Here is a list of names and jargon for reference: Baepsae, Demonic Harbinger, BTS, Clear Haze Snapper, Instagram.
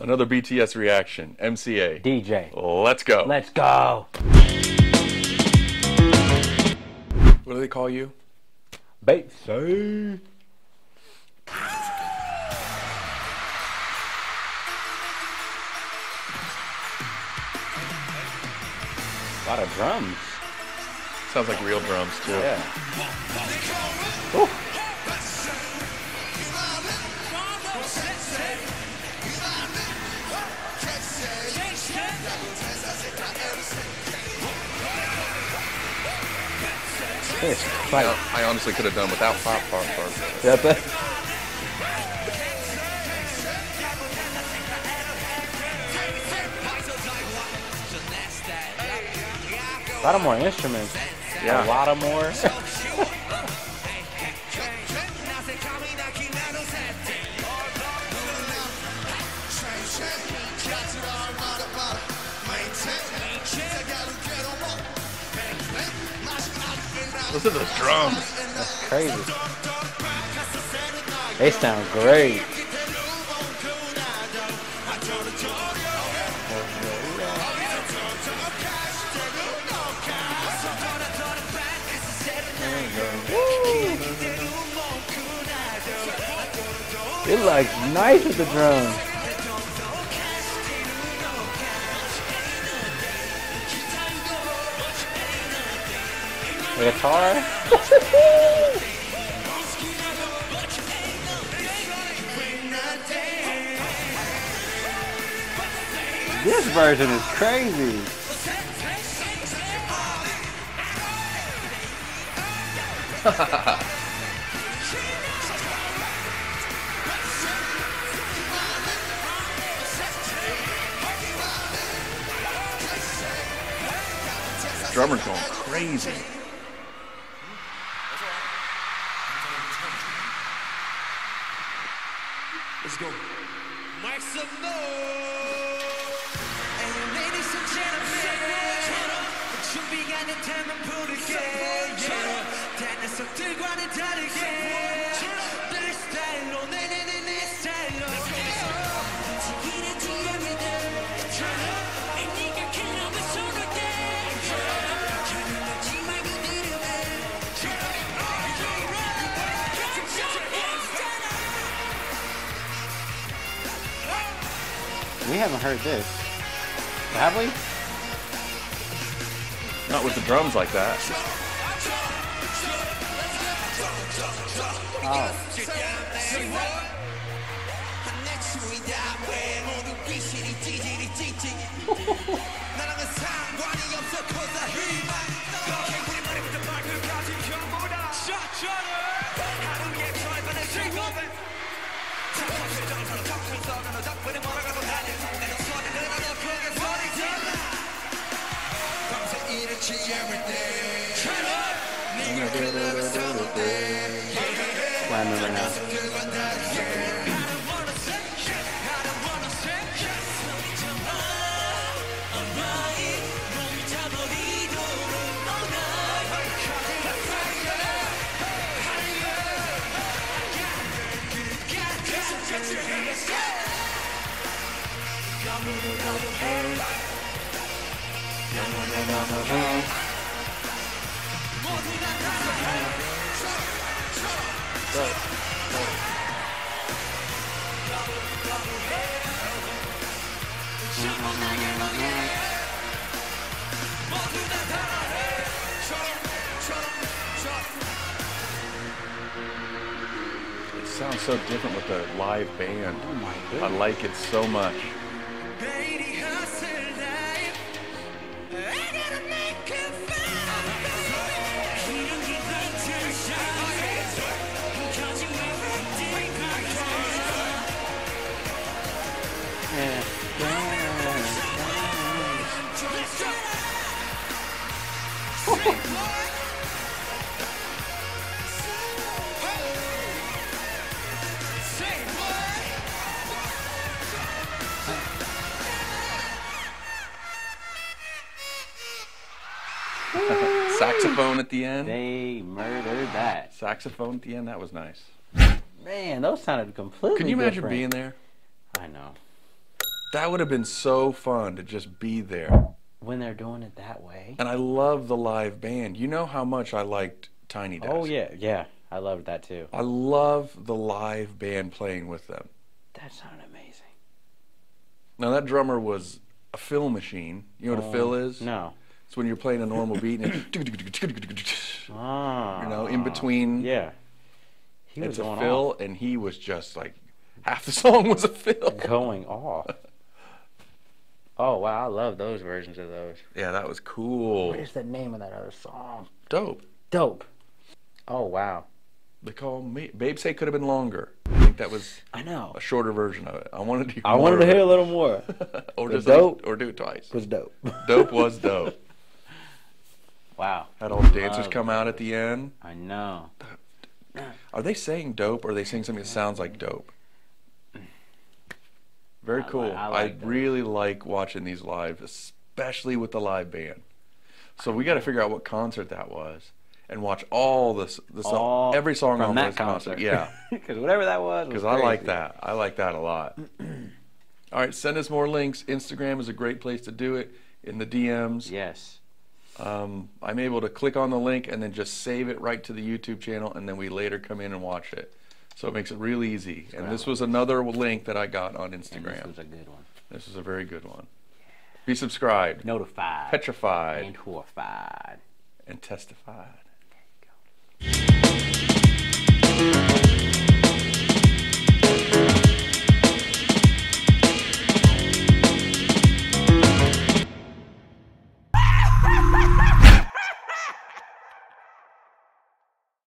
Another BTS reaction. MCA. DJ. Let's go. Let's go. What do they call you? Baepsae. A lot of drums. Sounds like real drums too. Yeah. Ooh. I honestly could have done without pop. A lot of more instruments. Yeah. A lot of more. Listen to those drums. That's crazy. They sound great. It looks nice with the drums. The guitar. This version is crazy. Drummer's going crazy. Let's go. Make some noise. And ladies and gentlemen, 준비한 템을 부를게. 댄서 들과는 다르게. 내 스타일로 내 스타일로. 지기는 중요합니다. And 네가 그놈을 쏠 때. We haven't heard this, have we? Not with the drums like that. It sounds so different with the live band. Oh my goodness. I like it so much. Saxophone at the end. They murdered that. Saxophone at the end, that was nice. Man, those sounded completely different. Can you imagine being there? I know. That would have been so fun to just be there. When they're doing it that way. And I love the live band. You know how much I liked Tiny Desk. Oh, yeah, yeah. I loved that, too. I love the live band playing with them. That sounded amazing. Now, that drummer was a fill machine. You know what a fill is? No. It's when you're playing a normal beat and it's... You know, in between. Yeah. He was going off. It's a fill, and he was just like... Half the song was a fill. Going off. Oh, wow, I love those versions of those. Yeah, that was cool. What is the name of that other song? Dope. Dope. Oh, wow. They call me... Baepsae could have been longer. I think that was... I know. A shorter version of it. I wanted to hear a little more. Or just dope. Or do it twice. Was dope. Dope was dope. Wow. Had all the dancers come out at the end. I know. Are they saying dope or are they saying something that sounds like dope? Very cool. I really like watching these live, especially with the live band. So we got to figure out what concert that was and watch all every song on that concert. Yeah. Because whatever that was. Because I like that. I like that a lot. All right, send us more links. Instagram is a great place to do it, in the DMs. Yes. I'm able to click on the link and then just save it right to the YouTube channel, and then we later come in and watch it. So it makes it real easy. And this was another link that I got on Instagram. And this was a good one. This was a very good one. Yeah. Be subscribed. Notified. Petrified. And horrified. And testified. There you go.